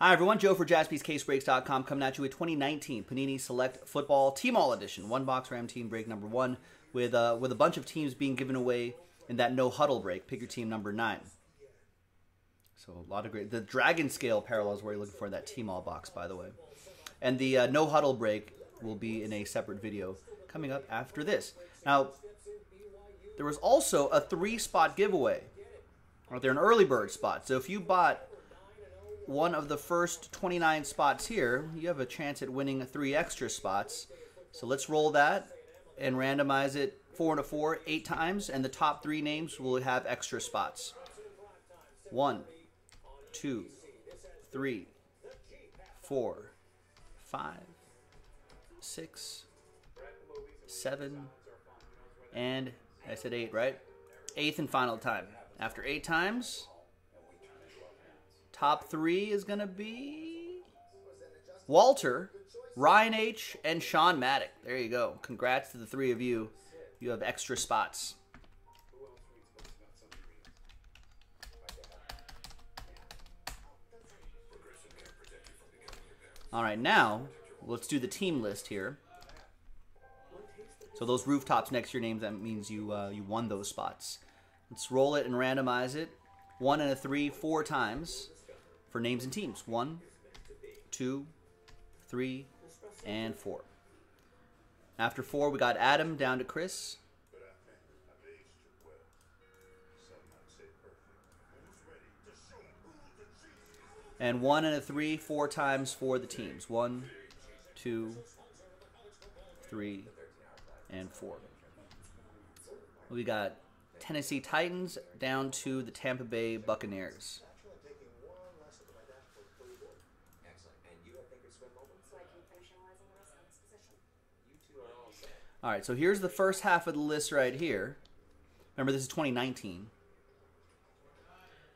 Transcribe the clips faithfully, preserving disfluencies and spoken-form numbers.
Hi everyone, Joe for Jaspys Case Breaks dot com coming at you with twenty nineteen Panini Select Football Team All Edition. One box Ram team break number one with, uh, with a bunch of teams being given away in that no huddle break. Pick your team number nine. So a lot of great, the Dragon Scale parallels where you're looking for that team all box, by the way. And the uh, no huddle break will be in a separate video coming up after this. Now, there was also a three spot giveaway. Right there, an early bird spot. So if you bought one of the first twenty-nine spots here, you have a chance at winning three extra spots. So let's roll that and randomize it four to four, eight times, and the top three names will have extra spots. One, two, three, four, five, six, seven, and I said eight, right? Eighth and final time. After eight times, top three is going to be Walter, Ryan H., and Sean Maddock. There you go. Congrats to the three of you. You have extra spots. All right, now let's do the team list here. So those rooftops next to your names, that means you, uh, you won those spots. Let's roll it and randomize it. One and a three, four times. For names and teams. One, two, three, and four. After four, we got Adam down to Chris. And one and a three, four times for the teams. One, two, three, and four. We got Tennessee Titans down to the Tampa Bay Buccaneers. All right, so here's the first half of the list right here. Remember, this is twenty nineteen.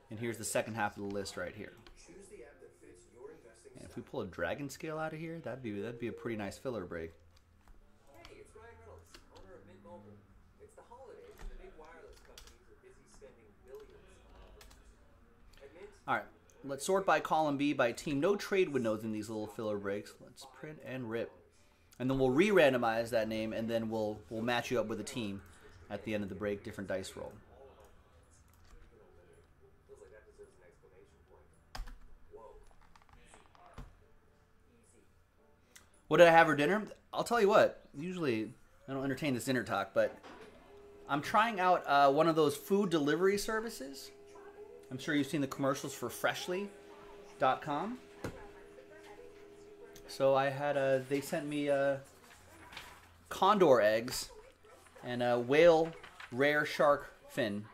And here's the second half of the list right here. And if we pull a Dragon Scale out of here, that'd be that'd be a pretty nice filler break. Hey, it's Ryan Reynolds, owner of Mint Mobile. It's the holidays and the big wireless companies are busy spending billions. All right, let's sort by column B by team. No trade windows in these little filler breaks. Let's print and rip. And then we'll re-randomize that name, and then we'll we'll match you up with a team at the end of the break, different dice roll. What did I have for dinner? I'll tell you what. Usually, I don't entertain this dinner talk, but I'm trying out uh, one of those food delivery services. I'm sure you've seen the commercials for Freshly dot com. So I had a, they sent me uh, condor eggs and a whale rare shark fin.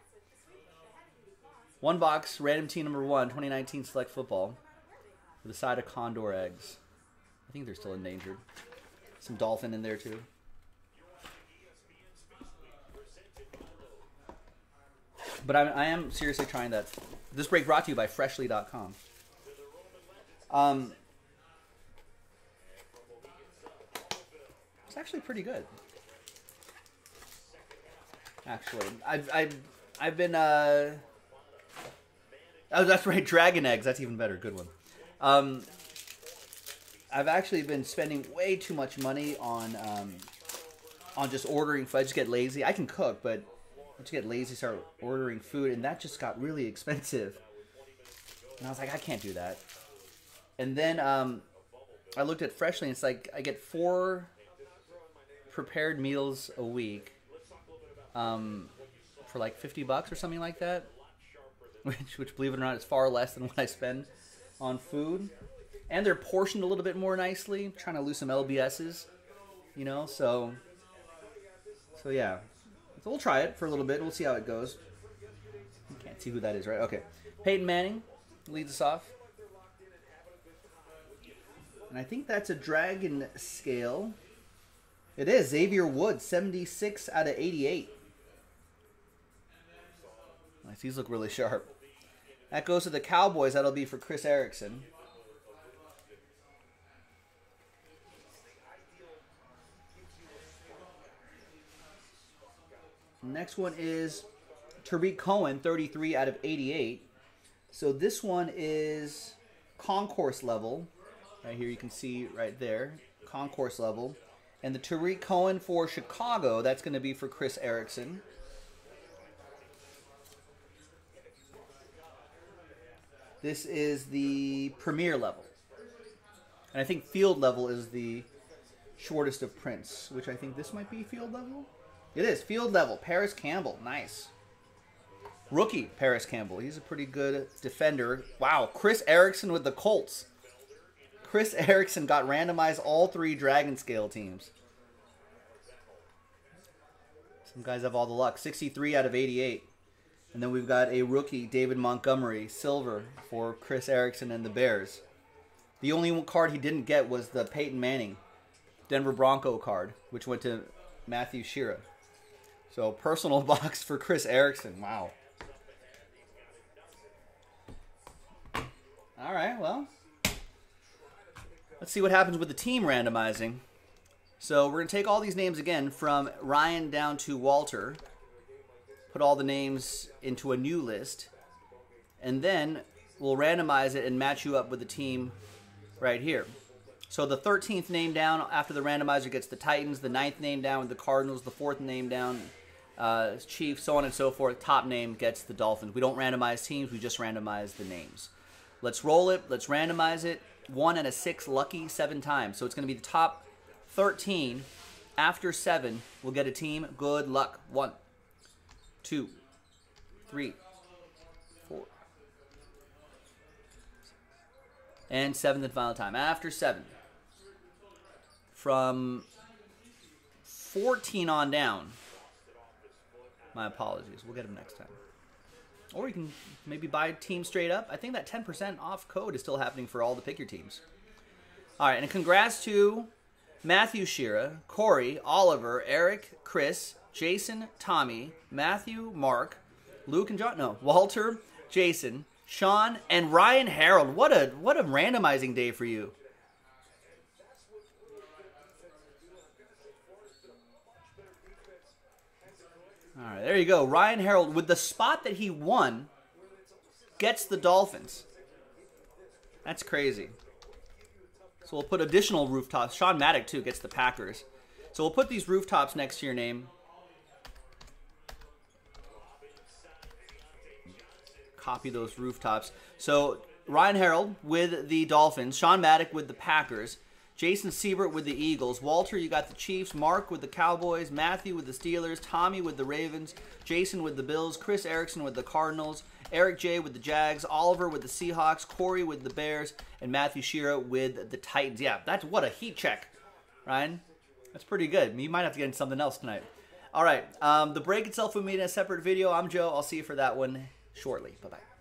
One box, random team number one, twenty nineteen Select Football, with a side of condor eggs. I think they're still endangered. Some dolphin in there too. But I, I am seriously trying that. This break brought to you by Freshly dot com. Um... It's actually pretty good. Actually, I've I've I've been. Uh... Oh, that's right, dragon eggs. That's even better. Good one. Um, I've actually been spending way too much money on um, on just ordering food. I just get lazy. I can cook, but I just get lazy, start ordering food, and that just got really expensive. And I was like, I can't do that. And then um, I looked at Freshly, and it's like I get four prepared meals a week um, for like fifty bucks or something like that, which, which believe it or not, is far less than what I spend on food. And they're portioned a little bit more nicely. I'm trying to lose some L B Ss, you know, so, so yeah. So we'll try it for a little bit. We'll see how it goes. You can't see who that is, right? Okay. Peyton Manning leads us off. And I think that's a Dragon Scale. It is Xavier Woods, seventy-six out of eighty-eight. Nice, these look really sharp. That goes to the Cowboys. That'll be for Chris Erickson. Next one is Tariq Cohen, thirty-three out of eighty-eight. So this one is concourse level. Right here, you can see right there, concourse level. And the Tariq Cohen for Chicago, that's going to be for Chris Erickson. This is the premier level. And I think field level is the shortest of prints, which I think this might be field level. It is field level. Paris Campbell, nice. Rookie Paris Campbell. He's a pretty good defender. Wow, Chris Erickson with the Colts. Chris Erickson got randomized all three Dragon Scale teams. Some guys have all the luck. sixty-three out of eighty-eight. And then we've got a rookie, David Montgomery, silver for Chris Erickson and the Bears. The only card he didn't get was the Peyton Manning Denver Bronco card, which went to Matthew Shira. So personal box for Chris Erickson. Wow. All right, well, let's see what happens with the team randomizing. So we're going to take all these names again from Ryan down to Walter, put all the names into a new list, and then we'll randomize it and match you up with the team right here. So the thirteenth name down after the randomizer gets the Titans, the ninth name down with the Cardinals, the fourth name down uh, Chiefs, so on and so forth. Top name gets the Dolphins. We don't randomize teams, we just randomize the names. Let's roll it, let's randomize it. One and a six lucky seven times. So it's going to be the top thirteen. After seven, we'll get a team. Good luck. One, two, three, four, and seventh and final time. After seven, from fourteen on down. My apologies. We'll get them next time. Or you can maybe buy a team straight up. I think that ten percent off code is still happening for all the pick your teams. All right, and congrats to Matthew Shira, Corey, Oliver, Eric, Chris, Jason, Tommy, Matthew, Mark, Luke, and John. No, Walter, Jason, Sean, and Ryan Harold. What a what a randomizing day for you. All right, there you go. Ryan Harold, with the spot that he won, gets the Dolphins. That's crazy. So we'll put additional rooftops. Sean Maddock, too, gets the Packers. So we'll put these rooftops next to your name. Copy those rooftops. So Ryan Harold with the Dolphins. Sean Maddock with the Packers. Jason Siebert with the Eagles. Walter, you got the Chiefs. Mark with the Cowboys. Matthew with the Steelers. Tommy with the Ravens. Jason with the Bills. Chris Erickson with the Cardinals. Eric J with the Jags. Oliver with the Seahawks. Corey with the Bears. And Matthew Shira with the Titans. Yeah, that's what a heat check, Ryan. That's pretty good. You might have to get into something else tonight. All right, um, the break itself will be in a separate video. I'm Joe. I'll see you for that one shortly. Bye-bye.